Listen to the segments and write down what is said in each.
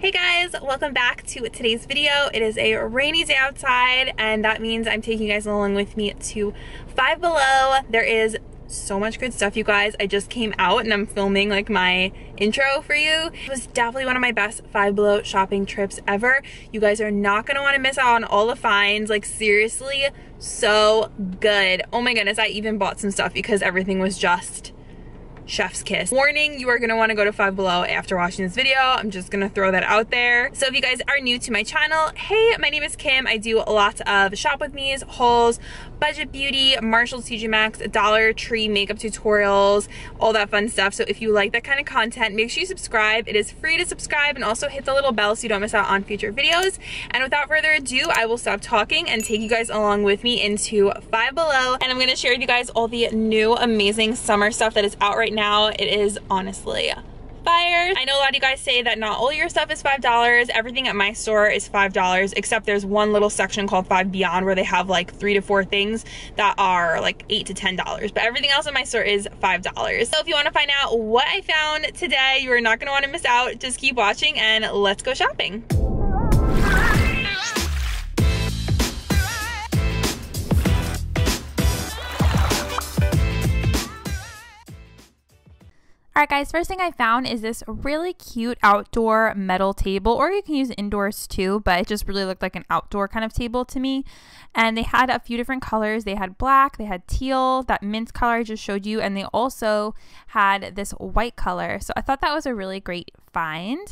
Hey guys, welcome back to today's video. It is a rainy day outside and that means I'm taking you guys along with me to Five Below. There is so much good stuff, you guys. I just came out and I'm filming like my intro for you. It was definitely one of my best Five Below shopping trips ever. You guys are not gonna wanna miss out on all the finds, like seriously, so good. Oh my goodness, I even bought some stuff because everything was just chef's kiss. Warning, you are gonna wanna go to Five Below after watching this video. I'm just gonna throw that out there. So if you guys are new to my channel, hey, my name is Kim. I do lots of shop with me's, hauls, budget beauty, Marshalls, TJ Maxx, Dollar Tree makeup tutorials, all that fun stuff. So if you like that kind of content, make sure you subscribe. It is free to subscribe, and also hit the little bell so you don't miss out on future videos. And without further ado, I will stop talking and take you guys along with me into Five Below. And I'm gonna share with you guys all the new amazing summer stuff that is out right now. It is honestly fire. I know a lot of you guys say that not all your stuff is $5. Everything at my store is $5, except there's one little section called Five Beyond where they have like 3 to 4 things that are like $8 to $10, but everything else at my store is $5. So if you want to find out what I found today, you are not going to want to miss out. Just keep watching and let's go shopping. Alright guys, first thing I found is this really cute outdoor metal table, or you can use indoors too, but it just really looked like an outdoor kind of table to me. And they had a few different colors. They had black, they had teal, that mint color I just showed you, and they also had this white color. So I thought that was a really great find.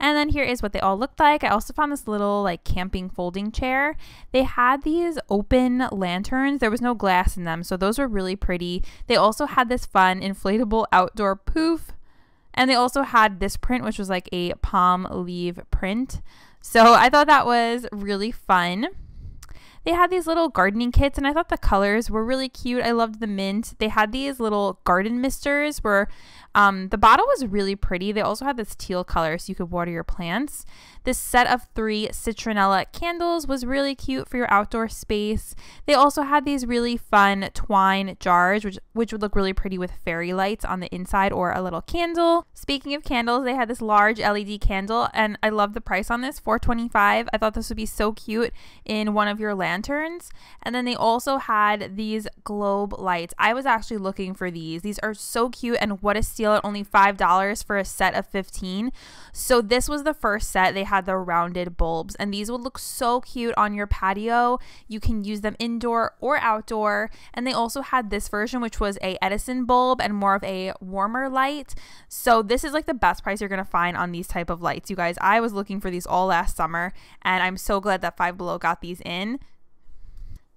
And then here is what they all looked like. I also found this little like camping folding chair. They had these open lanterns. There was no glass in them, so those were really pretty. They also had this fun inflatable outdoor poof. And they also had this print, which was like a palm leaf print. So I thought that was really fun. They had these little gardening kits, and I thought the colors were really cute. I loved the mint. They had these little garden misters where the bottle was really pretty. They also had this teal color so you could water your plants. This set of 3 citronella candles was really cute for your outdoor space. They also had these really fun twine jars, which would look really pretty with fairy lights on the inside or a little candle. Speaking of candles, they had this large LED candle, and I love the price on this, $4.25. I thought this would be so cute in one of your lanterns. And then they also had these globe lights. I was actually looking for these. These are so cute, and what a steal at only $5 for a set of 15. So this was the first set. They had the rounded bulbs, and these would look so cute on your patio. You can use them indoor or outdoor. And they also had this version, which was a Edison bulb and more of a warmer light. So this is like the best price you're gonna find on these type of lights, you guys. I was looking for these all last summer, and I'm so glad that Five Below got these in.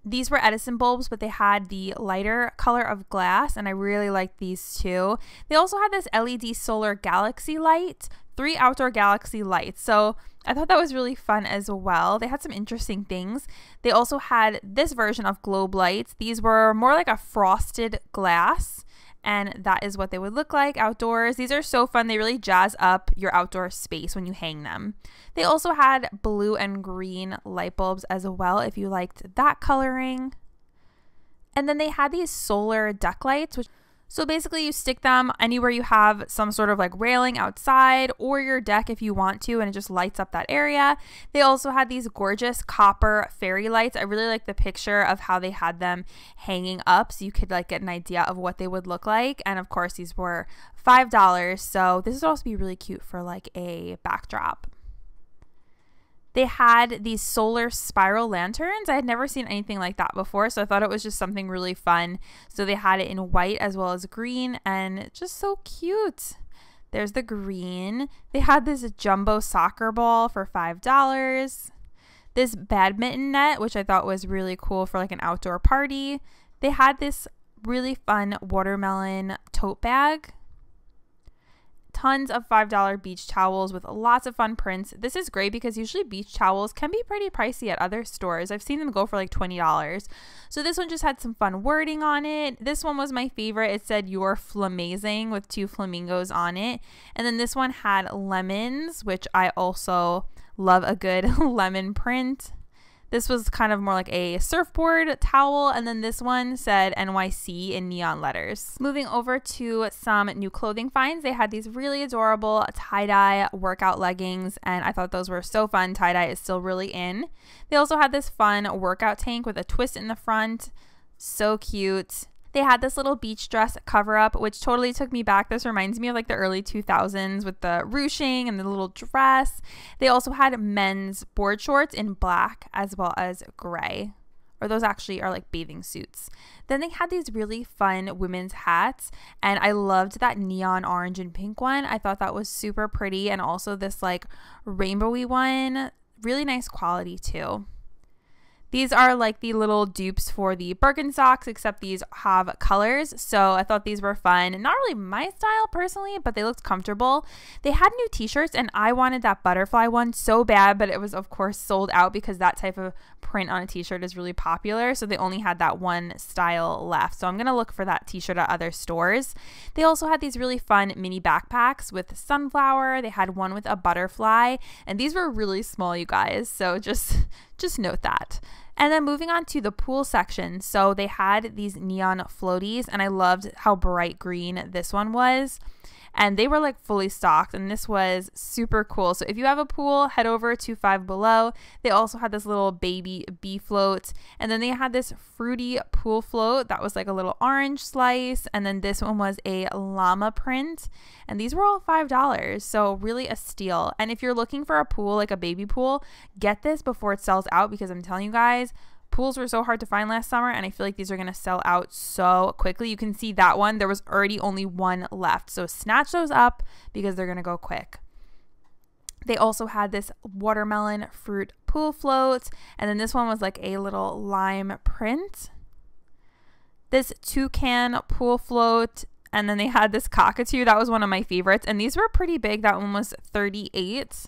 These were Edison bulbs, but they had the lighter color of glass, and I really liked these too. They also had this LED solar galaxy light, 3 outdoor galaxy lights. So I thought that was really fun as well. They had some interesting things. They also had this version of globe lights. These were more like a frosted glass, and that is what they would look like outdoors. These are so fun. They really jazz up your outdoor space when you hang them. They also had blue and green light bulbs as well if you liked that coloring. And then they had these solar deck lights, which so basically you stick them anywhere you have some sort of like railing outside or your deck if you want to, and it just lights up that area. They also had these gorgeous copper fairy lights. I really like the picture of how they had them hanging up so you could like get an idea of what they would look like. And of course these were $5, so this would also be really cute for like a backdrop. They had these solar spiral lanterns. I had never seen anything like that before, so I thought it was just something really fun. So they had it in white as well as green, and just so cute. There's the green. They had this jumbo soccer ball for $5. This badminton net, which I thought was really cool for like an outdoor party. They had this really fun watermelon tote bag. Tons of $5 beach towels with lots of fun prints. This is great because usually beach towels can be pretty pricey at other stores. I've seen them go for like $20. So this one just had some fun wording on it. This one was my favorite. It said "You're Flamazing" with 2 flamingos on it. And then this one had lemons, which I also love a good lemon print. This was kind of more like a surfboard towel, and then this one said NYC in neon letters. Moving over to some new clothing finds, they had these really adorable tie-dye workout leggings, and I thought those were so fun. Tie-dye is still really in. They also had this fun workout tank with a twist in the front. So cute. They had this little beach dress cover-up, which totally took me back. This reminds me of like the early 2000s with the ruching and the little dress. They also had men's board shorts in black as well as gray. Or those actually are like bathing suits. Then they had these really fun women's hats, and I loved that neon orange and pink one. I thought that was super pretty, and also this like rainbowy one. Really nice quality too. These are like the little dupes for the Birkenstocks, except these have colors. So I thought these were fun. Not really my style personally, but they looked comfortable. They had new t-shirts, and I wanted that butterfly one so bad, but it was of course sold out because that type of print on a t-shirt is really popular. So they only had that one style left. So I'm going to look for that t-shirt at other stores. They also had these really fun mini backpacks with sunflower. They had one with a butterfly, and these were really small, you guys. So just note that. And then moving on to the pool section. So they had these neon floaties, and I loved how bright green this one was. And they were like fully stocked, and this was super cool. So if you have a pool, head over to Five Below. They also had this little baby bee float, and then they had this fruity pool float that was like a little orange slice, and then this one was a llama print, and these were all $5, so really a steal. And if you're looking for a pool, like a baby pool, get this before it sells out, because I'm telling you guys, pools were so hard to find last summer, and I feel like these are going to sell out so quickly. You can see that one, there was already only one left. So snatch those up because they're going to go quick. They also had this watermelon fruit pool float, and then this one was like a little lime print. This toucan pool float, and then they had this cockatoo. That was one of my favorites, and these were pretty big. That one was $38.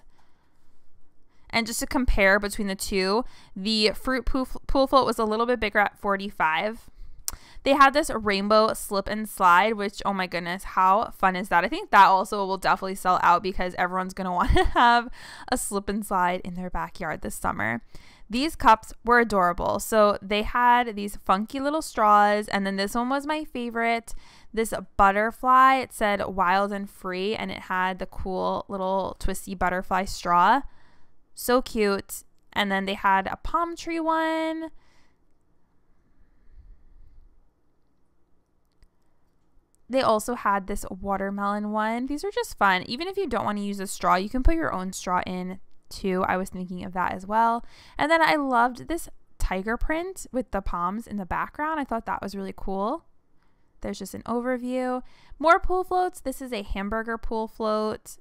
And just to compare between the two, the fruit pool float was a little bit bigger at $45. They had this rainbow slip and slide, which, oh my goodness, how fun is that? I think that also will definitely sell out because everyone's going to want to have a slip and slide in their backyard this summer. These cups were adorable. So they had these funky little straws, and then this one was my favorite. This butterfly, it said wild and free, and it had the cool little twisty butterfly straw. So cute. And then they had a palm tree one. They also had this watermelon one. These are just fun. Even if you don't want to use a straw, you can put your own straw in too. I was thinking of that as well. And then I loved this tiger print with the palms in the background. I thought that was really cool. There's just an overview. More pool floats. This is a hamburger pool float.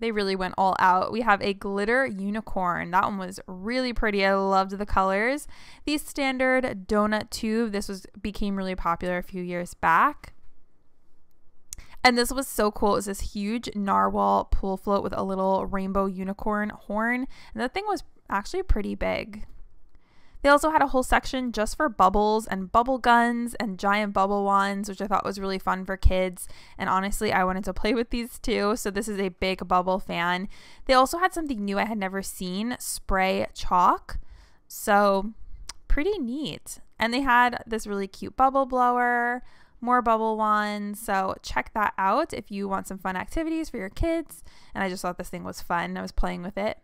They really went all out. We have a glitter unicorn. That one was really pretty. I loved the colors. The standard donut tube. This became really popular a few years back. And this was so cool. It was this huge narwhal pool float with a little rainbow unicorn horn. And that thing was actually pretty big. They also had a whole section just for bubbles and bubble guns and giant bubble wands, which I thought was really fun for kids. And honestly, I wanted to play with these too. So this is a big bubble fan. They also had something new I had never seen, spray chalk. So pretty neat. And they had this really cute bubble blower, more bubble wands. So check that out if you want some fun activities for your kids. And I just thought this thing was fun. I was playing with it.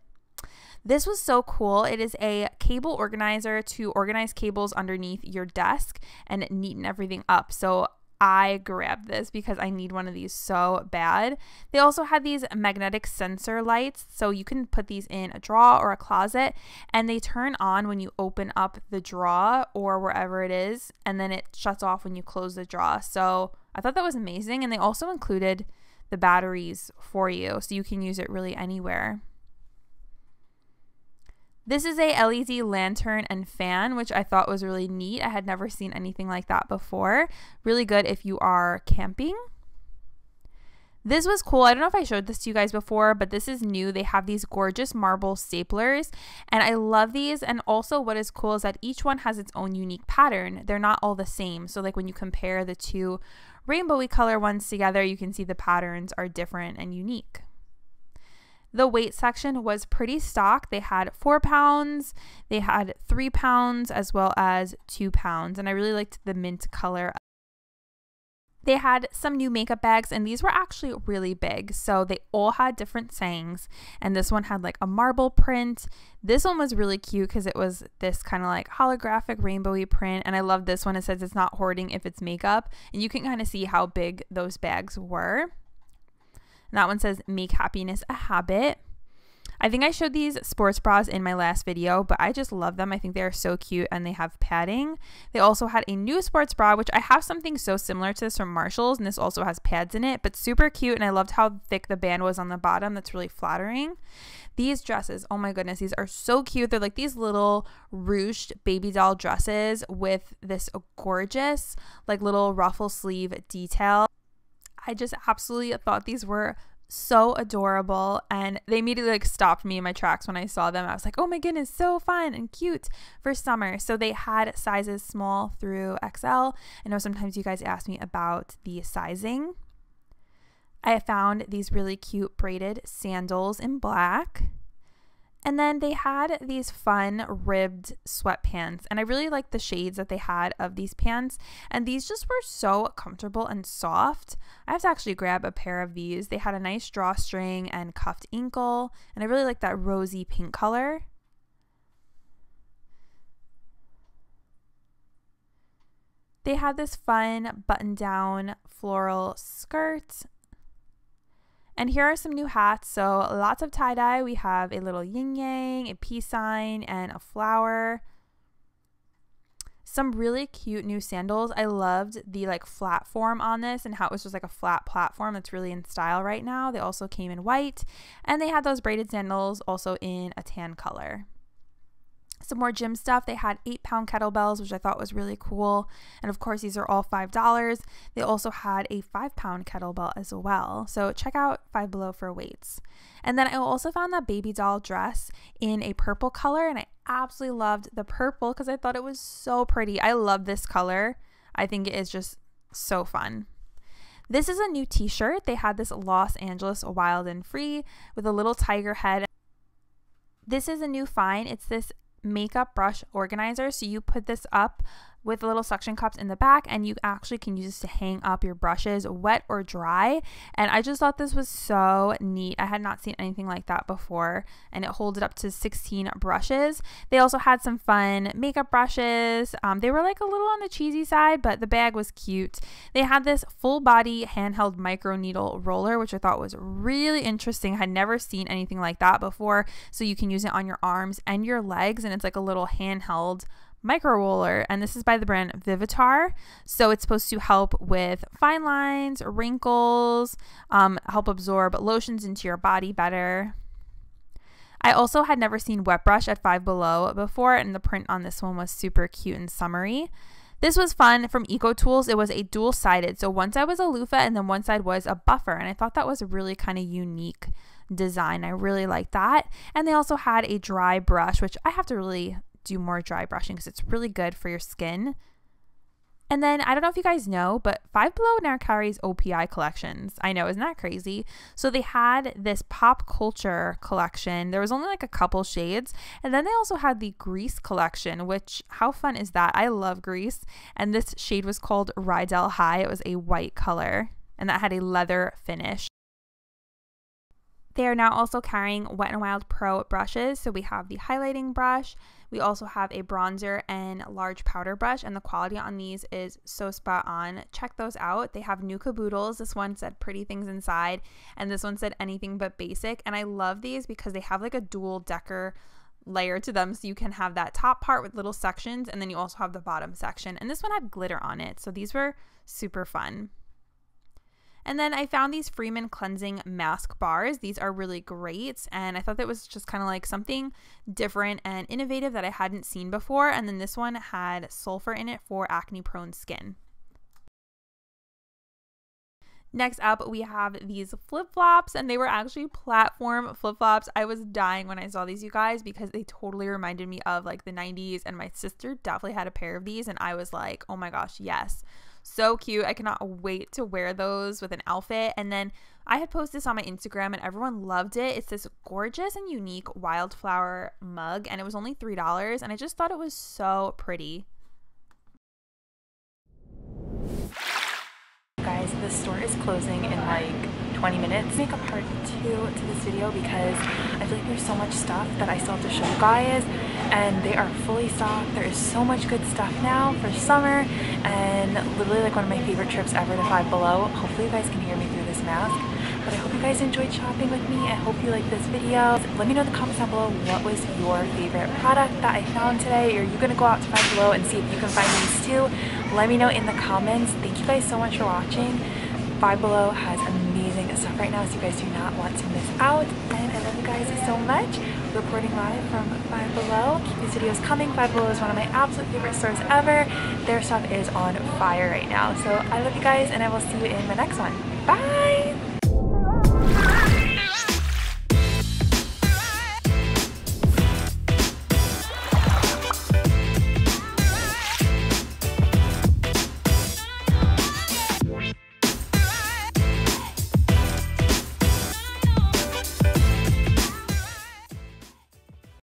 This was so cool. It is a cable organizer to organize cables underneath your desk and neaten everything up. So I grabbed this because I need one of these so bad. They also had these magnetic sensor lights. So you can put these in a drawer or a closet, and they turn on when you open up the drawer or wherever it is, and then it shuts off when you close the drawer. So I thought that was amazing. And they also included the batteries for you, so you can use it really anywhere. This is a LED lantern and fan, which I thought was really neat. I had never seen anything like that before. Really good if you are camping. This was cool. I don't know if I showed this to you guys before, but this is new. They have these gorgeous marble staplers, and I love these. And also what is cool is that each one has its own unique pattern. They're not all the same. So like when you compare the two rainbowy color ones together, you can see the patterns are different and unique. The weight section was pretty stocked. They had 4 pounds, they had 3 pounds, as well as 2 pounds. And I really liked the mint color. They had some new makeup bags, and these were actually really big. So they all had different sayings. And this one had like a marble print. This one was really cute because it was this kind of like holographic rainbowy print. And I love this one. It says, "It's not hoarding if it's makeup." And you can kind of see how big those bags were. And that one says, "Make happiness a habit." I think I showed these sports bras in my last video, but I just love them. I think they are so cute and they have padding. They also had a new sports bra, which I have something so similar to this from Marshalls, and this also has pads in it, but super cute. And I loved how thick the band was on the bottom. That's really flattering. These dresses, oh my goodness, these are so cute. They're like these little ruched baby doll dresses with this gorgeous like little ruffle sleeve detail. I just absolutely thought these were so adorable, and they immediately like stopped me in my tracks when I saw them. I was like, oh my goodness, so fun and cute for summer. So they had sizes small through XL. I know sometimes you guys ask me about the sizing. I found these really cute braided sandals in black. And then they had these fun ribbed sweatpants, and I really liked the shades that they had of these pants, and these just were so comfortable and soft. I have to actually grab a pair of these. They had a nice drawstring and cuffed ankle, and I really like that rosy pink color. They had this fun button-down floral skirt. And here are some new hats. So lots of tie-dye. We have a little yin-yang, a peace sign, and a flower. Some really cute new sandals. I loved the like flat form on this and how it was just like a flat platform. That's really in style right now. They also came in white, and they had those braided sandals also in a tan color. Some more gym stuff. They had 8-pound kettlebells, which I thought was really cool. And of course, these are all $5. They also had a 5-pound kettlebell as well. So check out Five Below for weights. And then I also found that baby doll dress in a purple color. And I absolutely loved the purple because I thought it was so pretty. I love this color. I think it is just so fun. This is a new t-shirt. They had this Los Angeles Wild and Free with a little tiger head. This is a new find. It's this makeup brush organizer. So you put this up with little suction cups in the back, and you actually can use this to hang up your brushes, wet or dry. And I just thought this was so neat. I had not seen anything like that before, and it holds up to 16 brushes. They also had some fun makeup brushes. They were like a little on the cheesy side, but the bag was cute. They had this full body handheld micro needle roller, which I thought was really interesting. I had never seen anything like that before. So you can use it on your arms and your legs, and it's like a little handheld micro roller, and this is by the brand Vivitar. So it's supposed to help with fine lines, wrinkles, help absorb lotions into your body better. I also had never seen Wet Brush at Five Below before, and the print on this one was super cute and summery. This was fun from Eco Tools. It was a dual-sided, so one side was a loofah and then one side was a buffer, and I thought that was a really kind of unique design. I really liked that. And they also had a dry brush, which I have to really do more dry brushing because it's really good for your skin. And then I don't know if you guys know, but Five Below now carries OPI collections. I know, isn't that crazy? So they had this pop culture collection. There was only like a couple shades. And then they also had the Grease collection, which how fun is that? I love Grease. And this shade was called Rydell High. It was a white color, and that had a leather finish. They are now also carrying Wet n Wild Pro brushes. So we have the highlighting brush. We also have a bronzer and large powder brush. And the quality on these is so spot on. Check those out. They have new Caboodles. This one said "Pretty Things Inside," and this one said "Anything But Basic." And I love these because they have like a dual decker layer to them. So you can have that top part with little sections, and then you also have the bottom section. And this one had glitter on it. So these were super fun. And then I found these Freeman cleansing mask bars. These are really great, and I thought that was just kind of like something different and innovative that I hadn't seen before. And then this one had sulfur in it for acne prone skin. Next up, we have these flip-flops, and they were actually platform flip-flops. I was dying when I saw these, you guys, because they totally reminded me of like the 90s, and my sister definitely had a pair of these, and I was like, oh my gosh, yes. so cute. I cannot wait to wear those with an outfit. And then I had posted this on my Instagram and everyone loved it. It's this gorgeous and unique wildflower mug and it was only $3 and I just thought it was so pretty. Guys, the store is closing in like 20 minutes. Make a part 2 to this video because I feel like there's so much stuff that I still have to show you guys and they are fully stocked. There is so much good stuff now for summer and literally like one of my favorite trips ever to Five Below. Hopefully you guys can hear me through this mask. But I hope you guys enjoyed shopping with me. I hope you liked this video. Let me know in the comments down below what was your favorite product that I found today. Are you going to go out to Five Below and see if you can find these too? Let me know in the comments. Thank you guys so much for watching. Five Below has amazing stuff right now, so you guys do not want to miss out. And I love you guys so much. Reporting live from Five Below. Keep these videos coming. Five Below is one of my absolute favorite stores ever. Their stuff is on fire right now. So I love you guys, and I will see you in my next one. Bye!